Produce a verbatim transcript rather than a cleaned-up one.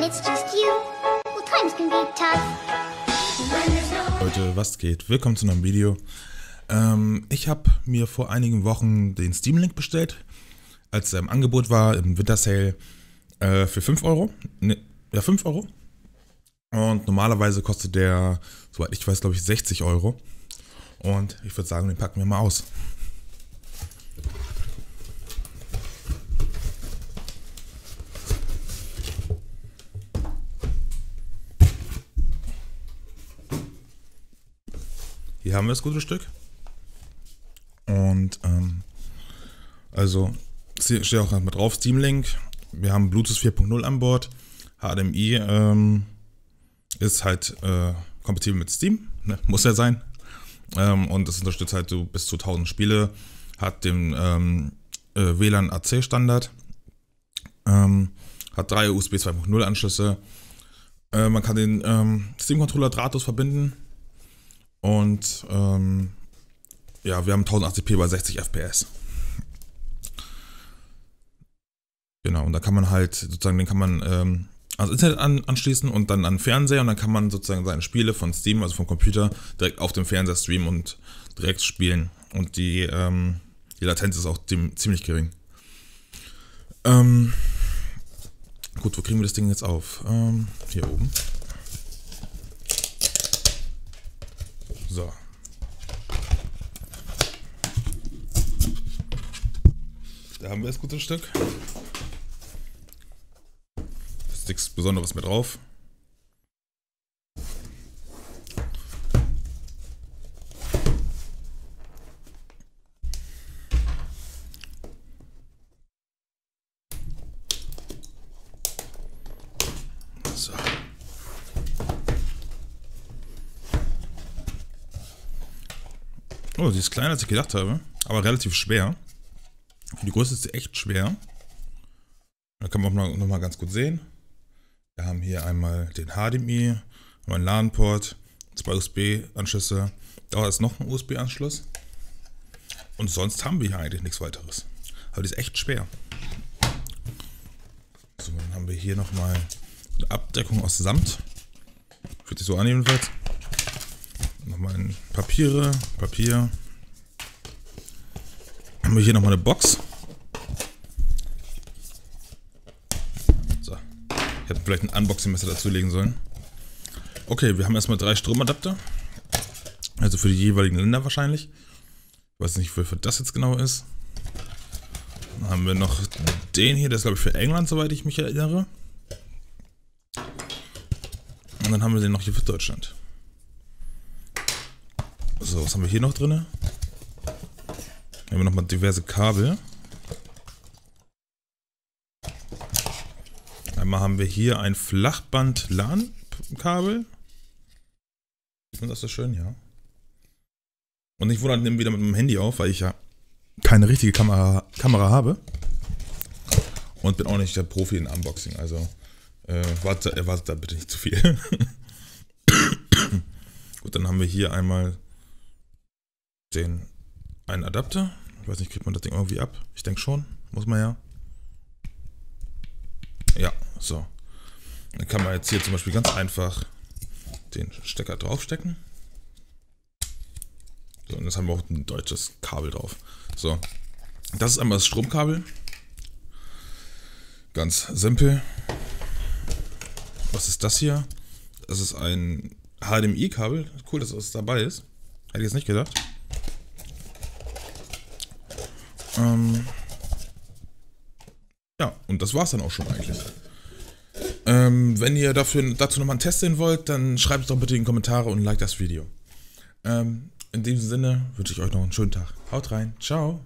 when it's just you, well, times can be tough. Leute, was geht? Willkommen zu einem Video. Ähm, ich habe mir vor einigen Wochen den Steam Link bestellt, als er im Angebot war, im Winter Sale, äh, für fünf Euro. Ne, ja, fünf Euro. Und normalerweise kostet der, soweit ich weiß, glaube ich, sechzig Euro. Und ich würde sagen, den packen wir mal aus. Hier haben wir das gute Stück. Und ähm, also steht auch gerade mal drauf, Steam Link. Wir haben Bluetooth vier Punkt null an Bord. H D M I ähm, ist halt äh, kompatibel mit Steam, ne? Muss ja sein. Ähm, und es unterstützt halt so bis zu tausend Spiele, hat den ähm, äh, W LAN A C Standard, ähm, hat drei U S B zwei Punkt null Anschlüsse. Äh, man kann den ähm, Steam Controller drahtlos verbinden. Und ähm, ja, wir haben tausendachtzig p bei sechzig F P S. Genau, und da kann man halt sozusagen, den kann man ähm, ans Internet an, anschließen und dann an Fernseher, und dann kann man sozusagen seine Spiele von Steam, also vom Computer, direkt auf dem Fernseher streamen und direkt spielen. Und die, ähm, die Latenz ist auch dem, ziemlich gering. Ähm, gut, wo kriegen wir das Ding jetzt auf? Ähm, hier oben. So. Da haben wir das gute Stück. Ist nichts Besonderes mehr drauf. So. Oh, sie ist kleiner, als ich gedacht habe, aber relativ schwer. Für die Größe ist sie echt schwer. Da kann man auch nochmal ganz gut sehen. Wir haben hier einmal den H D M I, einen LAN-Port, zwei U S B-Anschlüsse. Da ist noch ein U S B-Anschluss. Und sonst haben wir hier eigentlich nichts weiteres. Aber die ist echt schwer. So, dann haben wir hier nochmal eine Abdeckung aus Samt. Fühlt sich so an jedenfalls. Nochmal ein Papiere, Papier. Haben wir hier nochmal eine Box. So, ich hätte vielleicht ein Unboxing-Messer dazulegen sollen. Okay, wir haben erstmal drei Stromadapter. Also für die jeweiligen Länder wahrscheinlich. Ich weiß nicht, wofür das jetzt genau ist. Dann haben wir noch den hier, der ist glaube ich für England, soweit ich mich erinnere. Und dann haben wir den noch hier für Deutschland. So, was haben wir hier noch drin? Hier haben wir nochmal diverse Kabel. Einmal haben wir hier ein Flachband-LAN-Kabel. Und das ist schön, ja. Und ich wundere mich wieder mit meinem Handy auf, weil ich ja keine richtige Kamera, Kamera habe. Und bin auch nicht der Profi in Unboxing, also äh, warte, erwartet da bitte nicht zu viel. Gut, dann haben wir hier einmal den einen Adapter. Ich weiß nicht, kriegt man das Ding irgendwie ab? Ich denke schon. Muss man ja. Ja, so. Dann kann man jetzt hier zum Beispiel ganz einfach den Stecker draufstecken. So, und jetzt haben wir auch ein deutsches Kabel drauf. So. Das ist einmal das Stromkabel. Ganz simpel. Was ist das hier? Das ist ein H D M I-Kabel. Cool, dass das dabei ist. Hätte ich jetzt nicht gedacht. Ja, und das war's dann auch schon eigentlich. Ähm, wenn ihr dafür, dazu nochmal einen Test sehen wollt, dann schreibt es doch bitte in die Kommentare und like das Video. Ähm, in diesem Sinne wünsche ich euch noch einen schönen Tag. Haut rein, ciao!